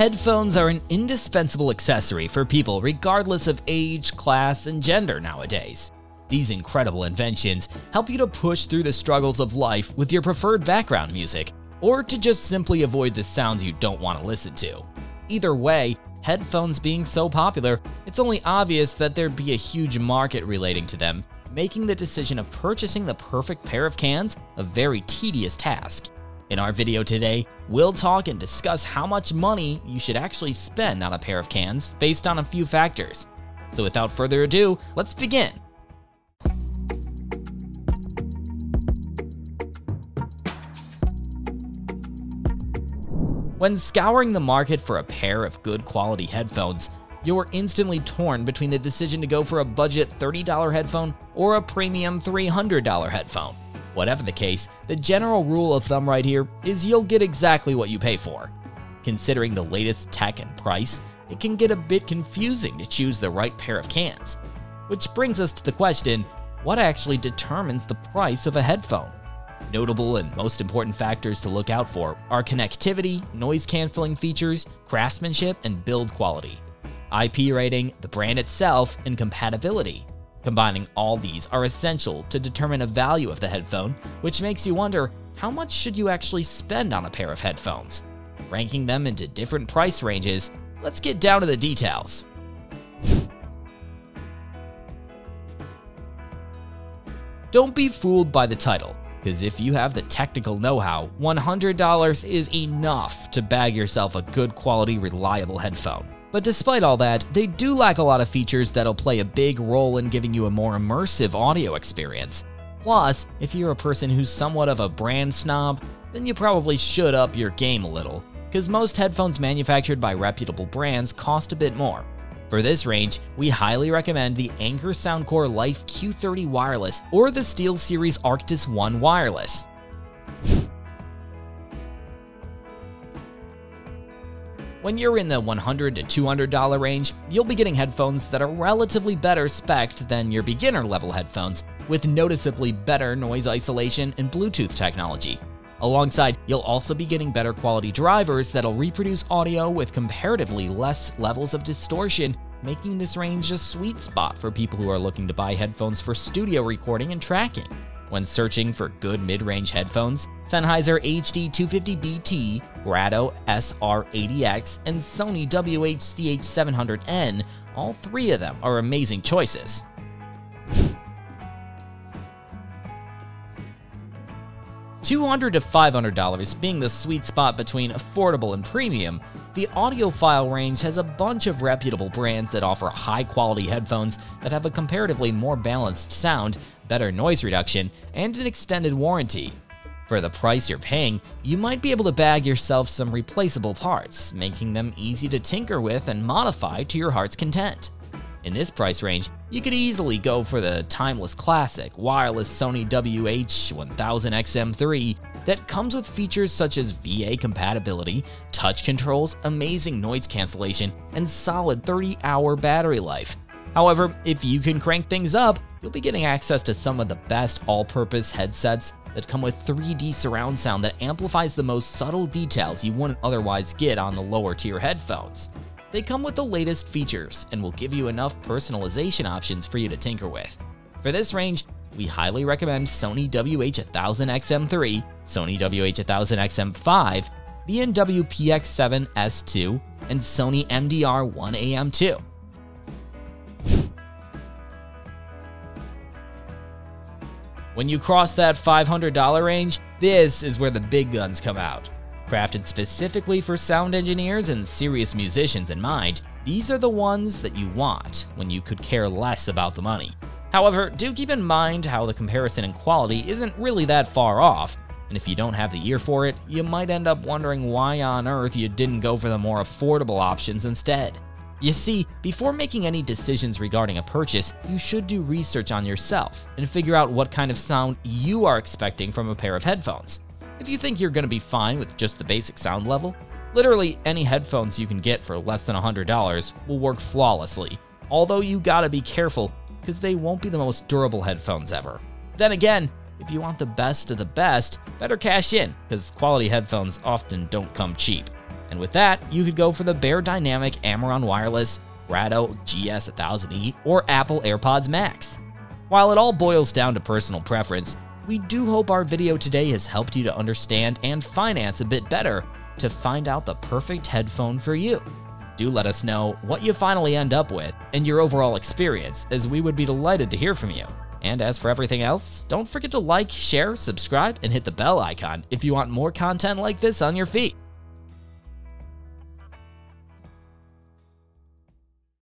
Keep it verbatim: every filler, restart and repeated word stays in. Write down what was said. Headphones are an indispensable accessory for people regardless of age, class, and gender nowadays. These incredible inventions help you to push through the struggles of life with your preferred background music, or to just simply avoid the sounds you don't want to listen to. Either way, headphones being so popular, it's only obvious that there'd be a huge market relating to them, making the decision of purchasing the perfect pair of cans a very tedious task. In our video today, we'll talk and discuss how much money you should actually spend on a pair of cans based on a few factors. So without further ado, let's begin. When scouring the market for a pair of good quality headphones, you're instantly torn between the decision to go for a budget thirty dollar headphone or a premium three hundred dollar headphone. Whatever the case, the general rule of thumb right here is you'll get exactly what you pay for. Considering the latest tech and price, it can get a bit confusing to choose the right pair of cans. Which brings us to the question, what actually determines the price of a headphone? Notable and most important factors to look out for are connectivity, noise canceling features, craftsmanship, and build quality, I P rating, the brand itself, and compatibility. Combining all these are essential to determine a value of the headphone, which makes you wonder, how much should you actually spend on a pair of headphones? Ranking them into different price ranges, let's get down to the details. Don't be fooled by the title, because if you have the technical know-how, one hundred dollars is enough to bag yourself a good quality, reliable headphone. But despite all that, they do lack a lot of features that'll play a big role in giving you a more immersive audio experience. Plus, if you're a person who's somewhat of a brand snob, then you probably should up your game a little, because most headphones manufactured by reputable brands cost a bit more. For this range, we highly recommend the Anker Soundcore Life Q thirty Wireless or the SteelSeries Arctis one Wireless. When you're in the one hundred to two hundred dollar range, you'll be getting headphones that are relatively better spec'd than your beginner level headphones, with noticeably better noise isolation and Bluetooth technology. Alongside, you'll also be getting better quality drivers that'll reproduce audio with comparatively less levels of distortion, making this range a sweet spot for people who are looking to buy headphones for studio recording and tracking. When searching for good mid-range headphones, Sennheiser H D two fifty B T, Grado S R eighty X, and Sony W H C H seven hundred N, all three of them are amazing choices. two hundred to five hundred dollars being the sweet spot between affordable and premium, the audiophile range has a bunch of reputable brands that offer high-quality headphones that have a comparatively more balanced sound, better noise reduction, and an extended warranty. For the price you're paying, you might be able to bag yourself some replaceable parts, making them easy to tinker with and modify to your heart's content. In this price range, you could easily go for the timeless classic wireless Sony W H one thousand X M three that comes with features such as V A compatibility, touch controls, amazing noise cancellation, and solid thirty hour battery life. However, if you can crank things up, you'll be getting access to some of the best all-purpose headsets that come with three D surround sound that amplifies the most subtle details you wouldn't otherwise get on the lower-tier headphones. They come with the latest features and will give you enough personalization options for you to tinker with. For this range, we highly recommend Sony W H one thousand X M three, Sony W H one thousand X M five, B and W P X seven S two, and Sony M D R one A M two. When you cross that five hundred dollar range, this is where the big guns come out. Crafted specifically for sound engineers and serious musicians in mind, these are the ones that you want when you could care less about the money. However, do keep in mind how the comparison in quality isn't really that far off, and if you don't have the ear for it, you might end up wondering why on earth you didn't go for the more affordable options instead. You see, before making any decisions regarding a purchase, you should do research on yourself and figure out what kind of sound you are expecting from a pair of headphones. If you think you're going to be fine with just the basic sound level, literally any headphones you can get for less than one hundred dollars will work flawlessly, although you gotta be careful because they won't be the most durable headphones ever. Then again, If you want the best of the best, better cash in, because quality headphones often don't come cheap. And with that, you could go for the Beyerdynamic Amiron Wireless, Grado G S one thousand E, or Apple AirPods Max. While it all boils down to personal preference, we do hope our video today has helped you to understand and finance a bit better to find out the perfect headphone for you. Do let us know what you finally end up with and your overall experience, as we would be delighted to hear from you. And as for everything else, don't forget to like, share, subscribe, and hit the bell icon if you want more content like this on your feed.